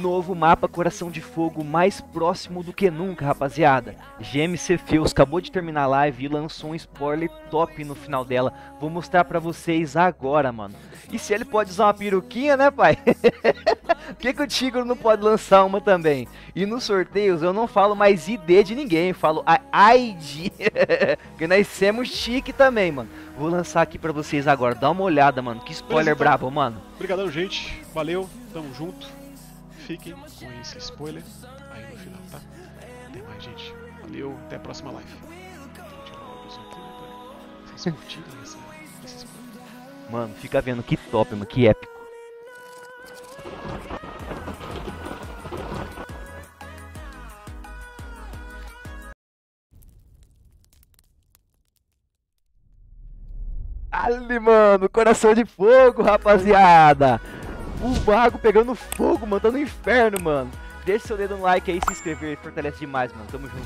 Novo mapa Coração de Fogo mais próximo do que nunca, rapaziada. GMC Cepheus acabou de terminar a live e lançou um spoiler top no final dela. Vou mostrar pra vocês agora, mano. E se ele pode usar uma peruquinha, né, pai? Por que o Tigro não pode lançar uma também? E nos sorteios eu não falo mais ID de ninguém, eu falo a ID. Porque nós somos chique também, mano. Vou lançar aqui pra vocês agora. Dá uma olhada, mano. Que spoiler brabo, mano. Obrigadão, gente. Valeu. Tamo junto. Fiquem com esse spoiler aí no final, tá? Até mais, gente. Valeu. Até a próxima live. Vou tirar o óculos aqui, né? Vocês curtiram esse spoiler? Mano, fica vendo. Que top, mano. Que épico. Ali, mano, Coração de Fogo, rapaziada. O Vago pegando fogo, mano, tá no inferno, mano. Deixa seu dedo no like aí, se inscrever, fortalece demais, mano. Tamo junto.